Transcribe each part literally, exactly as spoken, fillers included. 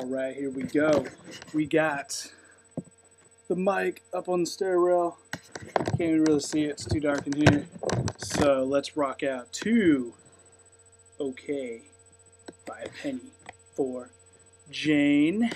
All right, here we go. We got the mic up on the stair rail. Can't even really see it, it's too dark in here. So let's rock out to Okay by A Penny for Jane.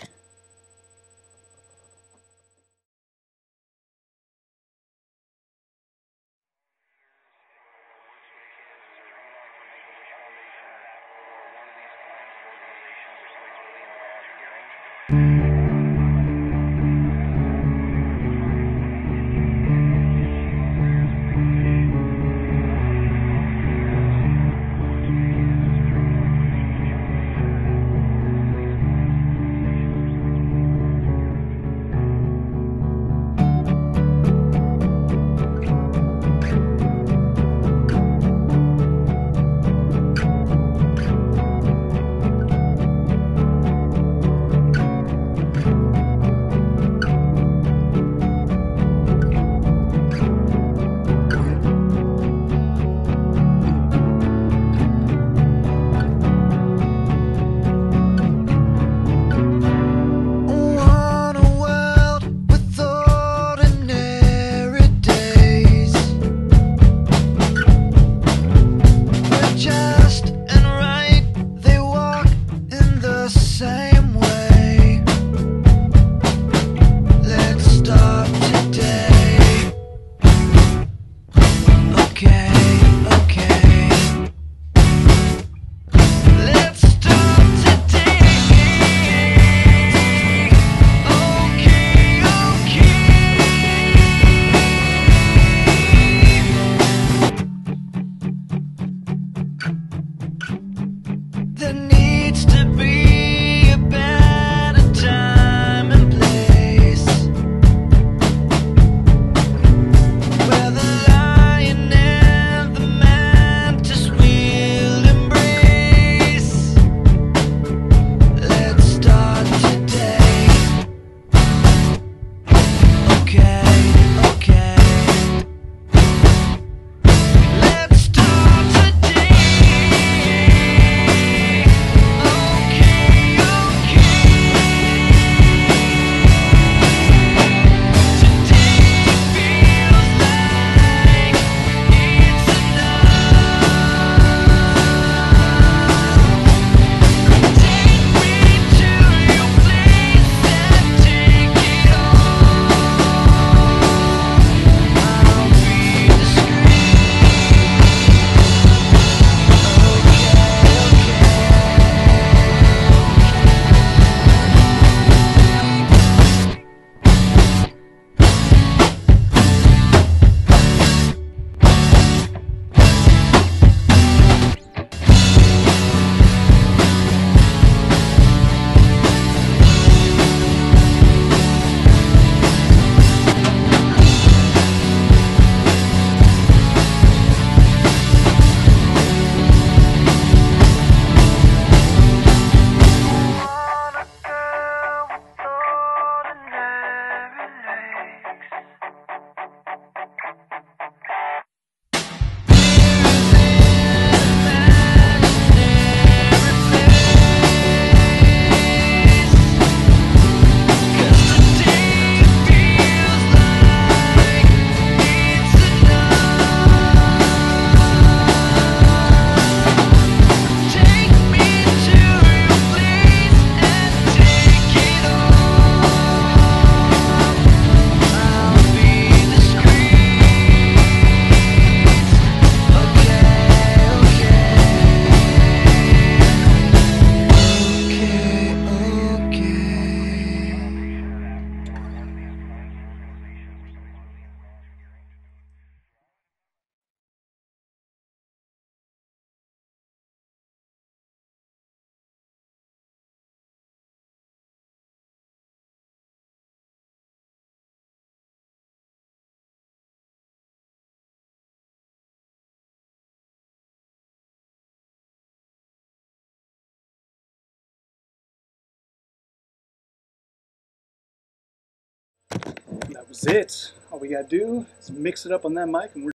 That was it. All we gotta do is mix it up on that mic and we're